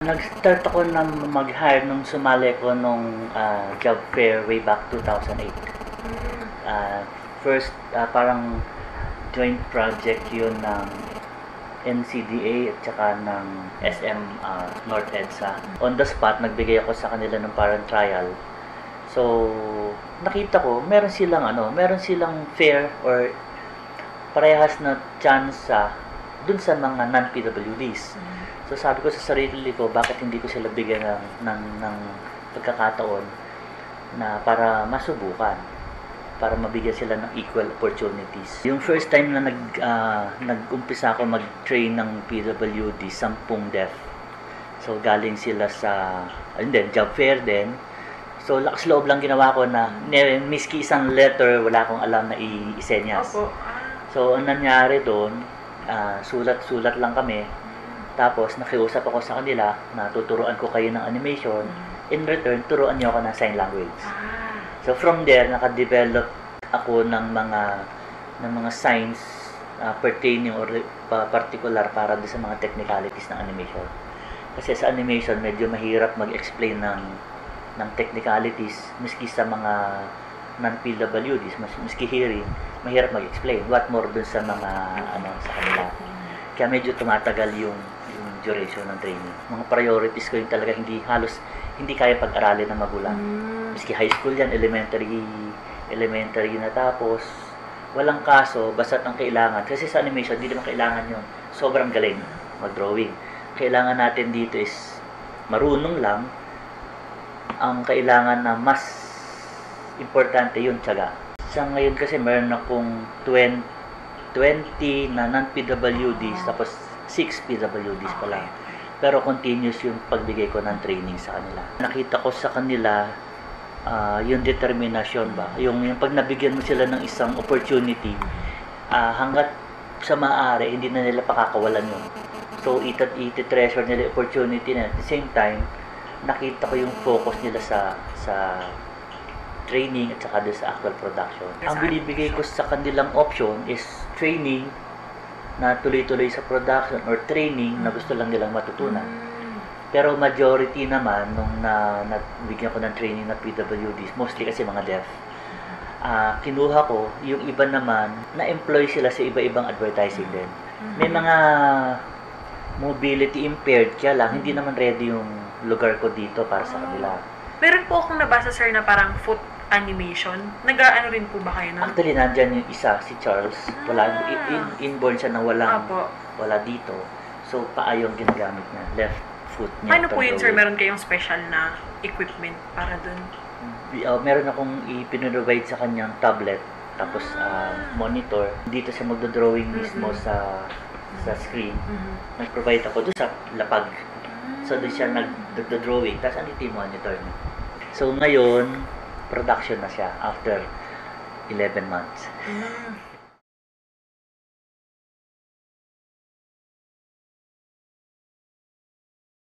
Nag-start ako na mag-hire nung sumali ko nung job fair way back 2008. First, parang joint project yun ng NCDA at saka ng SM North EDSA. On the spot, nagbigay ako sa kanila ng parang trial. So, nakita ko, meron silang fair or parehas na chance dun sa mga non-PWDs. So sabi ko sa sarili ko, bakit hindi ko sila bigyan ng pagkakataon na para masubukan, para mabigyan sila ng equal opportunities. Yung first time na nag-umpisa ako mag-train ng PWD, 10 deaf. So galing sila sa, job fair din. So lakas loob lang ginawa ko na miski isang letter, wala akong alam na i-senyas. So ang nangyari doon, sulat-sulat lang kami. Tapos, nakiusap ako sa kanila na tuturuan ko kayo ng animation. In return, turuan niyo ako ng sign language. So, from there, nakadevelop ako ng mga signs pertaining or particular para doon sa mga technicalities ng animation. Kasi sa animation, medyo mahirap mag-explain ng technicalities. Miski sa mga non-PWDs, miski hearing, mahirap mag-explain. What more doon sa mga, sa kanila. Kaya medyo tumatagal yung duration ng training. Mga priorities ko yung talaga hindi kaya pag-aralin ng magulang. Miski high school yan, elementary na tapos, walang kaso, basta't ang kailangan. Kasi sa animation, hindi naman kailangan yun. Sobrang galing mag-drawing. Kailangan natin dito is marunong lang. Ang kailangan na mas importante yung tiyaga. Sa ngayon kasi meron akong 20 na non-PWDs, tapos 6 PWDs pa lang. Pero continuous yung pagbigay ko ng training sa kanila. Nakita ko sa kanila yung determination ba. Yung pag nabigyan mo sila ng isang opportunity, hanggat sa maaari, hindi na nila pakakawalan yun. So, iti-treasure nila yung opportunity na. At the same time, nakita ko yung focus nila sa training at saka doon sa actual production. Ang binibigay ko sa kanilang option is training na tuloy-tuloy sa production or training na gusto lang nilang matutunan. Pero majority naman nung nabigyan ko ng training na PWDs, mostly kasi mga deaf, kinuha ko, yung iba naman, na-employ sila sa iba-ibang advertising din. May mga mobility impaired kaya lang, hindi naman ready yung lugar ko dito para sa kanila. Meron po akong nabasa, sir, na parang foot animation. Nag-ano rin po ba kayo na? Actually, nandyan yung isa, si Charles. Wala, inborn siya na wala dito. So, paa yung ginagamit niya. Left foot niya. Paano po yun, sir? Meron kayong special na equipment para dun? Meron akong ipinrovide sa kanyang tablet. Tapos, monitor. Dito siya magdodrawing mismo sa screen. Nag-provide ako dun sa lapag. So, doon siya nag-drawing. Tapos, andito yung monitor niya. So, ngayon, production na siya after 11 months.